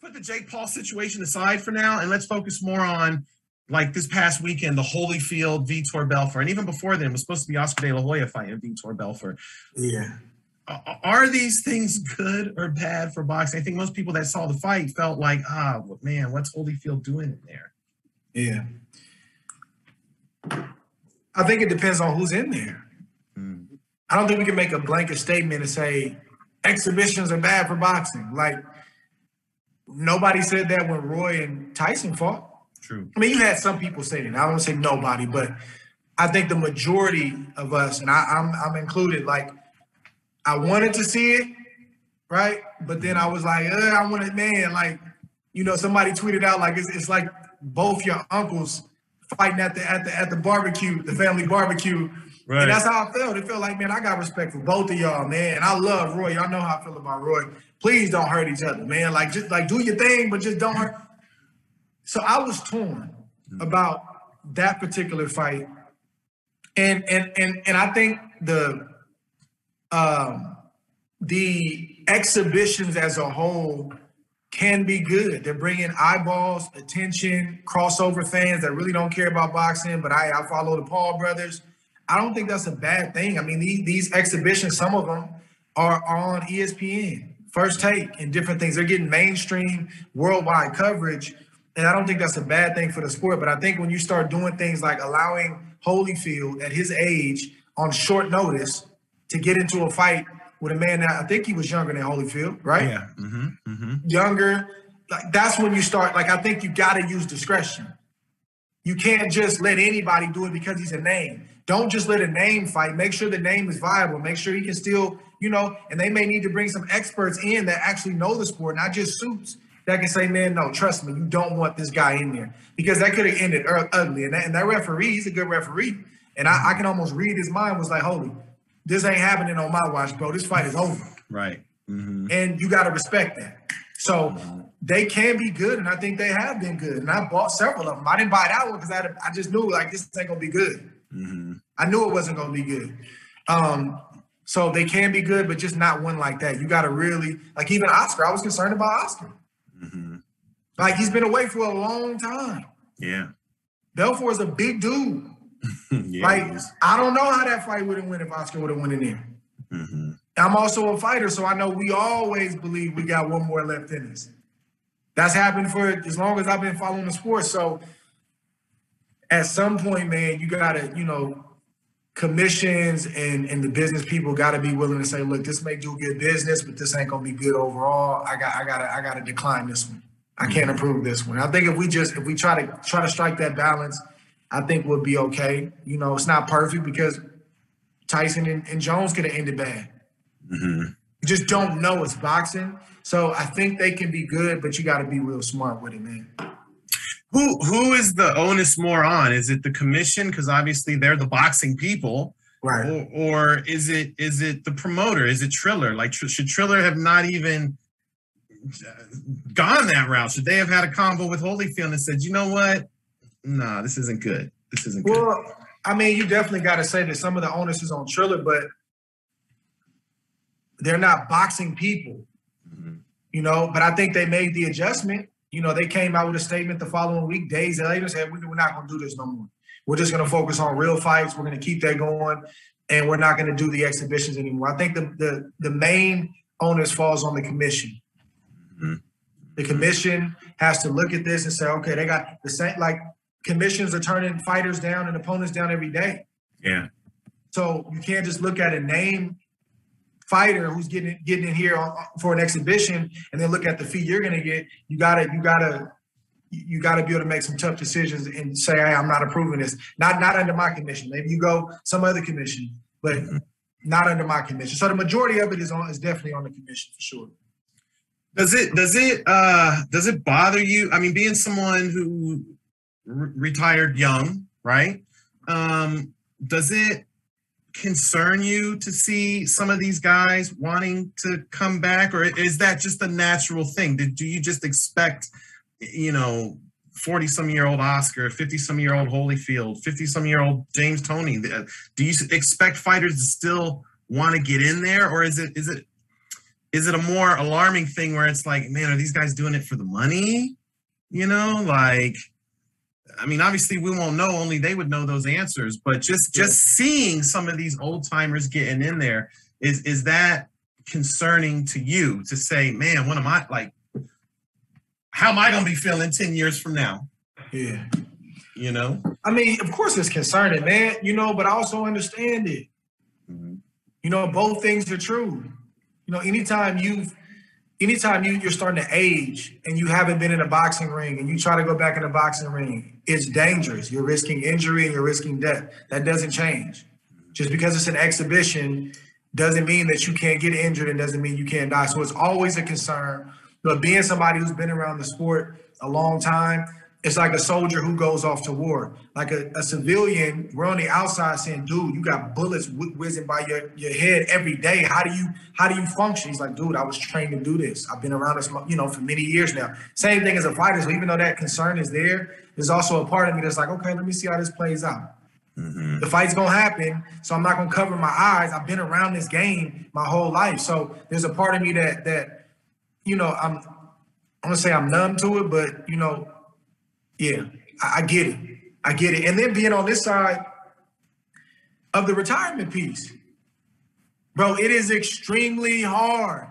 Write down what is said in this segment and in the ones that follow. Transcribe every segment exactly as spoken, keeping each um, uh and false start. put the Jake Paul situation aside for now, and let's focus more on, like, this past weekend, the Holyfield, Vitor Belfort, and even before then, it was supposed to be Oscar De La Hoya fighting Vitor Belfort. Yeah. Are these things good or bad for boxing? I think most people that saw the fight felt like, ah, oh, man, what's Holyfield doing in there? Yeah. I think it depends on who's in there. Mm. I don't think we can make a blanket statement and say exhibitions are bad for boxing. Like, nobody said that when Roy and Tyson fought. True. I mean, you had some people say that. I don't say nobody, but I think the majority of us, and I, I'm, I'm included, like, I wanted to see it, right? But then I was like, I want it, man. Like, you know, somebody tweeted out, like, it's, it's like both your uncles fighting at the at the at the barbecue, the family barbecue. Right. And that's how I felt. It felt like, man, I got respect for both of y'all, man. And I love Roy. Y'all know how I feel about Roy. Please don't hurt each other, man. Like, just like do your thing, but just don't hurt. So I was torn about that particular fight. And and and and I think the Um, the exhibitions as a whole can be good. They're bringing eyeballs, attention, crossover fans that really don't care about boxing, but I, I follow the Paul brothers. I don't think that's a bad thing. I mean, these, these exhibitions, some of them are, are on E S P N, First Take, and different things. They're getting mainstream, worldwide coverage, and I don't think that's a bad thing for the sport, but I think when you start doing things like allowing Holyfield at his age on short notice to get into a fight with a man that I think he was younger than Holyfield, right? Yeah. Mm-hmm. Mm-hmm. Younger. Like, that's when you start. Like, I think you got to use discretion. You can't just let anybody do it because he's a name. Don't just let a name fight. Make sure the name is viable. Make sure he can still, you know, and they may need to bring some experts in that actually know the sport, not just suits that can say, man, no, trust me, you don't want this guy in there. Because that could have ended ugly. And that, and that referee, he's a good referee. And I, I can almost read his mind, was like, holy, this ain't happening on my watch, bro. This fight is over. Right. Mm-hmm. And you got to respect that. So mm-hmm. they can be good, and I think they have been good. And I bought several of them. I didn't buy that one because I, I just knew, like, this ain't going to be good. Mm-hmm. I knew it wasn't going to be good. Um, so they can be good, but just not one like that. You got to really – like, even Oscar, I was concerned about Oscar. Mm-hmm. Like, he's been away for a long time. Yeah. Belfort is a big dude. yeah, like, I don't know how that fight would have went if Oscar would have went in there. Mm-hmm. I'm also a fighter, so I know we always believe we got one more left in us. That's happened for as long as I've been following the sport. So at some point, man, you got to, you know, commissions and, and the business people got to be willing to say, look, this may do good business, but this ain't going to be good overall. I got I got to I got to decline this one. I can't mm-hmm. approve this one. I think if we just if we try to try to strike that balance, I think we'll be okay. You know, it's not perfect because Tyson and, and Jones could have ended bad. Mm-hmm. You just don't know, it's boxing. So I think they can be good, but you got to be real smart with it, man. Who Who is the onus more on? Is it the commission? Because obviously they're the boxing people. Right. Or, or is it is it the promoter? Is it Triller? Like, tr- should Triller have not even gone that route? Should they have had a convo with Holyfield and said, you know what? Nah, this isn't good. This isn't good. Well, I mean, you definitely got to say that some of the onus is on Triller, but they're not boxing people, mm-hmm. you know, but I think they made the adjustment. You know, they came out with a statement the following week, days later, said, we're not going to do this no more. We're just going to focus on real fights. We're going to keep that going, and we're not going to do the exhibitions anymore. I think the the, the main onus falls on the commission. Mm-hmm. The commission has to look at this and say, okay, they got the same, like, commissions are turning fighters down and opponents down every day. Yeah. So you can't just look at a name fighter who's getting getting in here on, for an exhibition and then look at the fee you're going to get. You gotta you gotta you gotta be able to make some tough decisions and say, hey, I'm not approving this. Not not under my commission. Maybe you go some other commission, but mm-hmm. not under my commission. So the majority of it is on is definitely on the commission for sure. Does it does it uh, does it bother you? I mean, being someone who retired young, right? Um, does it concern you to see some of these guys wanting to come back, or is that just a natural thing? Did, do you just expect, you know, forty-some-year-old Oscar, fifty-some-year-old Holyfield, fifty-some-year-old James Toney? Do you expect fighters to still want to get in there, or is it is it is it a more alarming thing where it's like, man, are these guys doing it for the money? You know, like, I mean, obviously we won't know, only they would know those answers, but just, just seeing some of these old timers getting in there, is, is that concerning to you to say, man, what am I, like, how am I going to be feeling ten years from now? Yeah. You know? I mean, of course it's concerning, man, you know, but I also understand it. Mm-hmm. You know, both things are true. You know, anytime you've, anytime you, you're starting to age and you haven't been in a boxing ring and you try to go back in a boxing ring, it's dangerous. You're risking injury and you're risking death. That doesn't change. Just because it's an exhibition doesn't mean that you can't get injured and doesn't mean you can't die. So it's always a concern. But being somebody who's been around the sport a long time, it's like a soldier who goes off to war. Like a, a civilian, we're on the outside saying, dude, you got bullets wh- whizzing by your, your head every day. How do you how do you function? He's like, dude, I was trained to do this. I've been around this, you know, for many years now. Same thing as a fighter. So even though that concern is there, there's also a part of me that's like, okay, let me see how this plays out. Mm-hmm. The fight's going to happen, so I'm not going to cover my eyes. I've been around this game my whole life. So there's a part of me that, that you know, I'm, I'm going to say I'm numb to it, but, you know, yeah, I get it. I get it. And then being on this side of the retirement piece, bro, it is extremely hard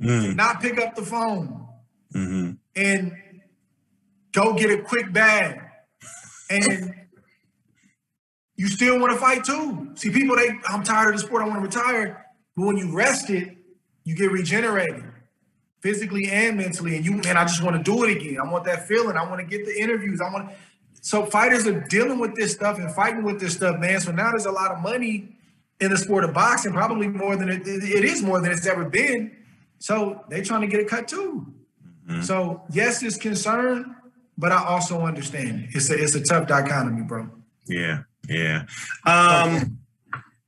mm. to not pick up the phone mm-hmm. and go get a quick bag. And you still want to fight too. See, people, they, I'm tired of the sport. I want to retire. But when you rest it, you get regenerated. Physically and mentally, and you and I just want to do it again. I want that feeling. I want to get the interviews. I want. So fighters are dealing with this stuff and fighting with this stuff, man. So now there's a lot of money in the sport of boxing, probably more than it, it is more than it's ever been. So they're trying to get a cut too. Mm-hmm. So yes, it's concern, but I also understand it. It's a it's a tough dichotomy, bro. Yeah, yeah, um,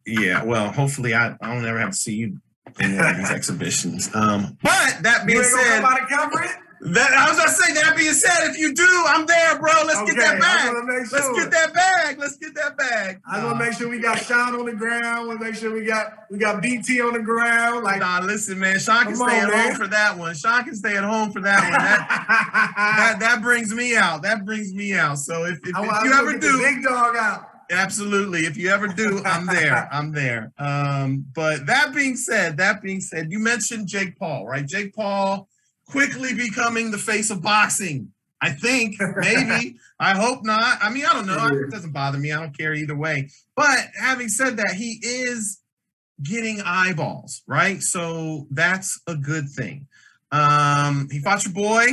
yeah. Well, hopefully I I don't ever have to see you in one of these exhibitions. Um, but that being said, that I was gonna say that being said, if you do, I'm there, bro. Let's okay, get that bag. Sure. Let's get that bag. Let's get that bag. I want to make sure we got Sean on the ground. We'll make sure we got we got B T on the ground. Like, nah, listen, man. Sean can stay on, at man. home for that one. Sean can stay at home for that one. That that, that brings me out. That brings me out. So if, if, I, if I you ever do, the big dog out. Absolutely. If you ever do, I'm there. I'm there. Um, but that being said, that being said, you mentioned Jake Paul, right? Jake Paul quickly becoming the face of boxing. I think, maybe. I hope not. I mean, I don't know. It doesn't bother me. I don't care either way. But having said that, he is getting eyeballs, right? So that's a good thing. Um, he fought your boy,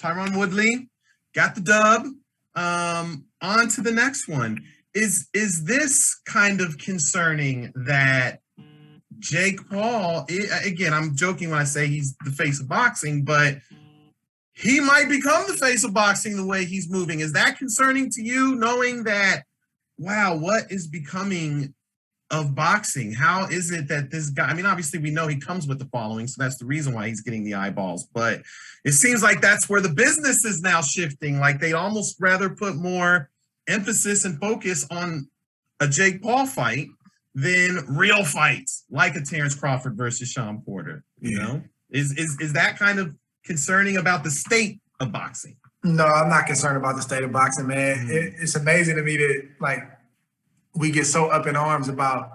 Tyron Woodley, got the dub. Um, on to the next one. Is is this kind of concerning that Jake Paul, again, I'm joking when I say he's the face of boxing, but he might become the face of boxing the way he's moving. Is that concerning to you, knowing that, wow, what is becoming of boxing? How is it that this guy, I mean, obviously we know he comes with the following, so that's the reason why he's getting the eyeballs, but it seems like that's where the business is now shifting. Like they almost rather put more emphasis and focus on a Jake Paul fight than real fights like a Terrence Crawford versus Sean Porter. You yeah. know, is, is is that kind of concerning about the state of boxing? No, I'm not concerned about the state of boxing, man. Mm-hmm. It, it's amazing to me that like we get so up in arms about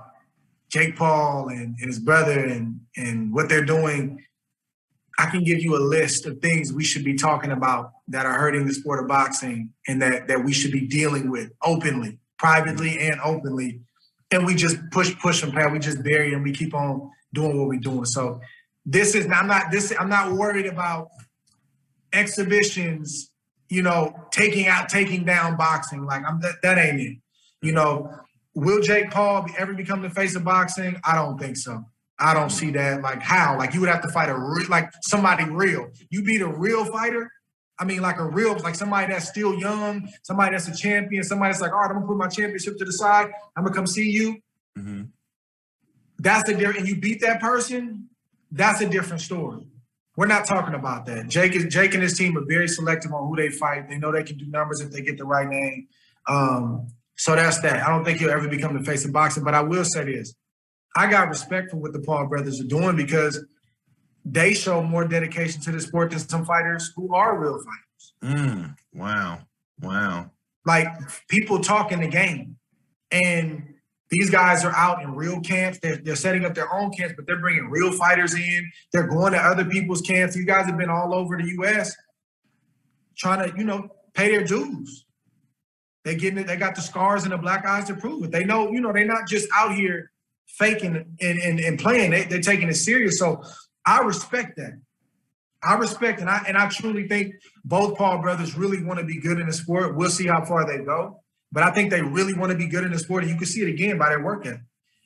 Jake Paul and, and his brother and and what they're doing. I can give you a list of things we should be talking about that are hurting the sport of boxing and that, that we should be dealing with openly, privately and openly. And we just push, push and pad. We just bury and we keep on doing what we're doing. So this is, I'm not, this, I'm not worried about exhibitions, you know, taking out, taking down boxing. Like I'm, that, that ain't it. You know, will Jake Paul ever become the face of boxing? I don't think so. I don't see that. Like how? Like you would have to fight a re- like somebody real. You beat a real fighter. I mean, like a real, like somebody that's still young, somebody that's a champion, somebody that's like, all right, I'm gonna put my championship to the side. I'm gonna come see you. Mm-hmm. That's the difference. And you beat that person. That's a different story. We're not talking about that. Jake is Jake and his team are very selective on who they fight. They know they can do numbers if they get the right name. Um, so that's that. I don't think he'll ever become the face of boxing. But I will say this. I got respect for what the Paul brothers are doing because they show more dedication to the sport than some fighters who are real fighters. Mm, wow. Wow. Like, people talk in the game, and these guys are out in real camps. They're, they're setting up their own camps, but they're bringing real fighters in. They're going to other people's camps. You guys have been all over the U S trying to, you know, pay their dues. They getting it. They got the scars and the black eyes to prove it. They know, you know, they're not just out here faking and, and, and playing. They, they're taking it serious. So I respect that. I respect and I and I truly think both Paul brothers really want to be good in the sport. We'll see how far they go. But I think they really want to be good in the sport. And you can see it again by their work ethic.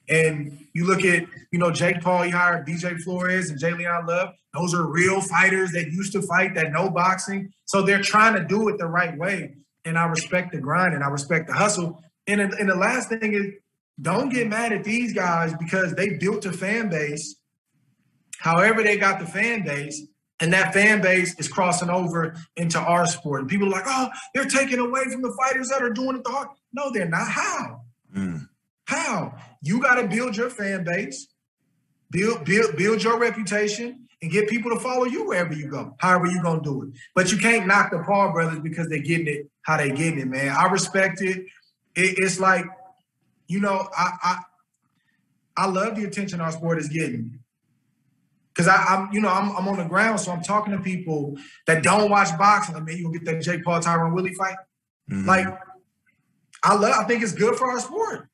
And you look at, you know, Jake Paul, you hired D J Flores and Jay Leon Love. Those are real fighters that used to fight, that know boxing. So they're trying to do it the right way. And I respect the grind and I respect the hustle. And, and the last thing is, don't get mad at these guys because they built a fan base. However they got the fan base, and that fan base is crossing over into our sport. And people are like, oh, they're taking away from the fighters that are doing it the hard. No, they're not. How? Mm. How? You got to build your fan base, build, build, build your reputation, and get people to follow you wherever you go, however you're going to do it. But you can't knock the Paul brothers because they're getting it how they're getting it, man. I respect it. it it's like, you know, I, I, I love the attention our sport is getting. Because I'm, you know, I'm, I'm on the ground, so I'm talking to people that don't watch boxing. I mean, you'll get that Jake Paul, Tyron Woodley fight. Mm-hmm. Like, I love. I think it's good for our sport.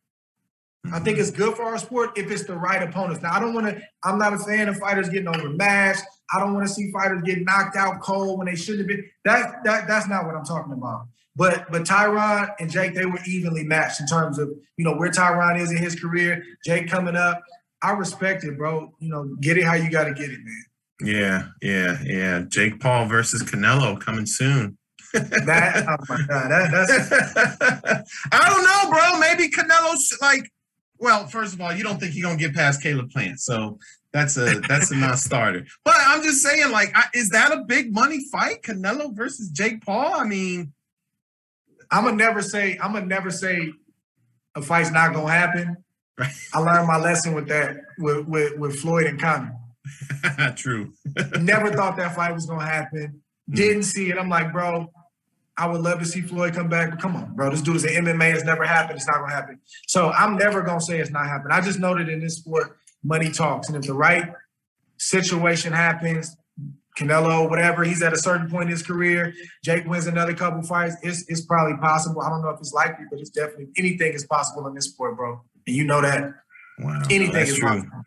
Mm-hmm. I think it's good for our sport if it's the right opponents. Now, I don't want to. I'm not a fan of fighters getting overmatched. I don't want to see fighters get knocked out cold when they shouldn't have been. That that that's not what I'm talking about. But but Tyron and Jake, they were evenly matched in terms of, you know, where Tyron is in his career. Jake coming up. I respect it, bro. You know, get it how you got to get it, man. Yeah, yeah, yeah. Jake Paul versus Canelo coming soon. that, oh my God, that, that's... I don't know, bro. Maybe Canelo's like, well, first of all, you don't think he's going to get past Caleb Plant. So that's a that's a non-starter. But I'm just saying, like, I, is that a big money fight? Canelo versus Jake Paul? I mean, I'm going to never say, I'm going to never say a fight's not going to happen. Right. I learned my lesson with that, with with, with Floyd and Conor. True. Never thought that fight was going to happen. Didn't mm. see it. I'm like, bro, I would love to see Floyd come back. But come on, bro. This dude is an M M A. It's never happened. It's not going to happen. So I'm never going to say it's not happening. I just know that in this sport, money talks. And if the right situation happens, Canelo, whatever, he's at a certain point in his career. Jake wins another couple fights. It's, it's probably possible. I don't know if it's likely, but it's definitely anything is possible in this sport, bro. And you know that. Wow, anything is possible.